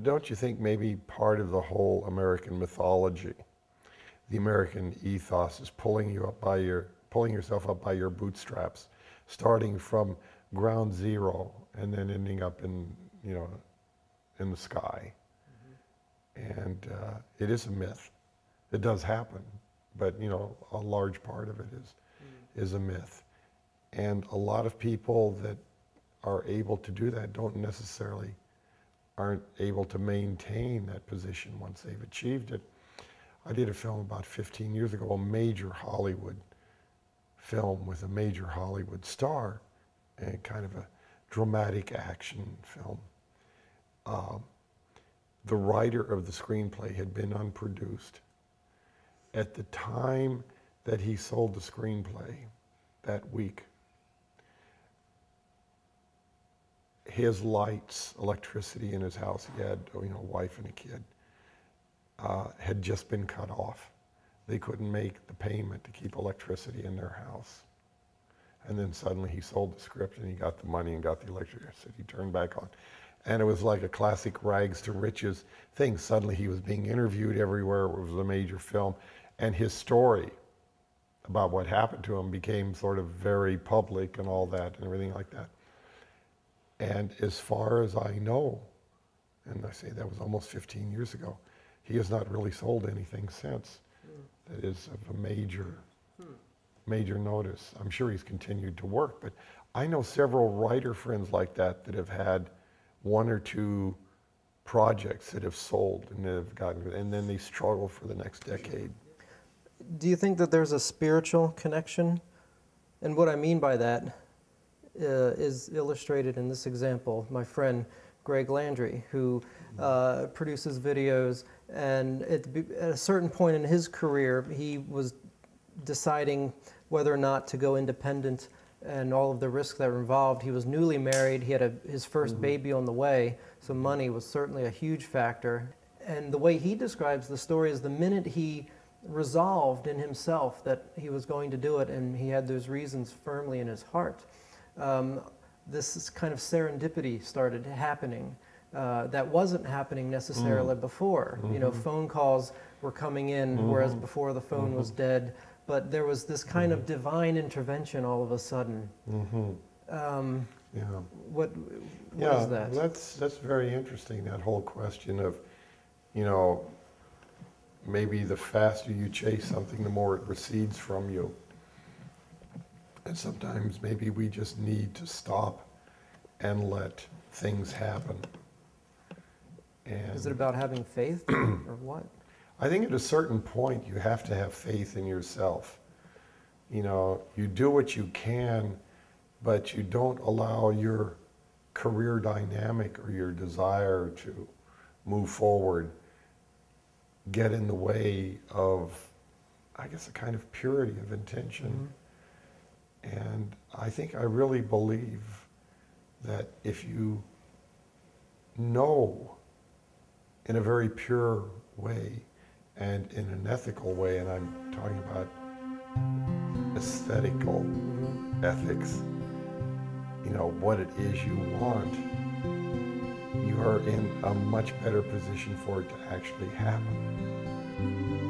don't you think maybe part of the whole American mythology, the American ethos, is pulling yourself up by your bootstraps, starting from ground zero and then ending up in, you know, in the sky. Mm-hmm. And it is a myth. It does happen, but you know, a large part of it is a myth. And a lot of people that are able to do that aren't able to maintain that position once they've achieved it. I did a film about 15 years ago, a major Hollywood film with a major Hollywood star, and kind of a dramatic action film. The writer of the screenplay had been unproduced. At the time that he sold the screenplay that week, his lights, electricity in his house, he had, you know, a wife and a kid, had just been cut off. They couldn't make the payment to keep electricity in their house. And then suddenly he sold the script and he got the money and got the electricity turned back on. And it was like a classic rags to riches thing. Suddenly he was being interviewed everywhere. It was a major film. And his story about what happened to him became sort of very public and all that and everything like that. And as far as I know, and I say that was almost 15 years ago, he has not really sold anything since that is of a major, major notice. I'm sure he's continued to work, but I know several writer friends like that that have had one or two projects that have sold and have gotten, and then they struggle for the next decade. Do you think that there's a spiritual connection? And what I mean by that is illustrated in this example. My friend Greg Landry, who produces videos, and at a certain point in his career, he was deciding whether or not to go independent and all of the risks that were involved. He was newly married. He had his first baby on the way, so money was certainly a huge factor. And the way he describes the story is the minute he resolved in himself that he was going to do it, and he had those reasons firmly in his heart, this kind of serendipity started happening that wasn't happening necessarily before. You know, phone calls were coming in, whereas before the phone was dead. But there was this kind of divine intervention all of a sudden. What is that? That's very interesting, that whole question of, you know, maybe the faster you chase something, the more it recedes from you. And sometimes maybe we just need to stop and let things happen. And is it about having faith or what? I think at a certain point you have to have faith in yourself. You know, you do what you can, but you don't allow your career dynamic or your desire to move forward get in the way of, I guess, a kind of purity of intention. And I think I really believe that if you know in a very pure way and in an ethical way, and I'm talking about aesthetical ethics, you know, what it is you want, you are in a much better position for it to actually happen.